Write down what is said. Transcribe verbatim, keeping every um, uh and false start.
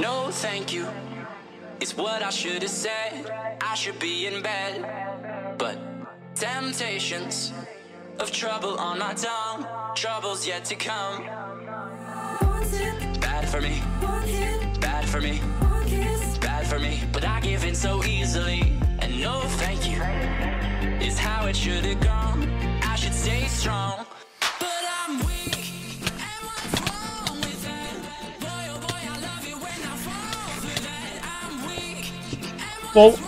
No thank you, it's what I should have said. I should be in bed, but temptations of trouble on my tongue, troubles yet to come. Bad for me, bad for me, bad for me, but I give in so easily. And no thank you is how it should have gone. I should stay strong, but I'm weak. And what's wrong with that? Boy, oh boy, I love it when I fall for that. I'm weak. And what's wrong with that?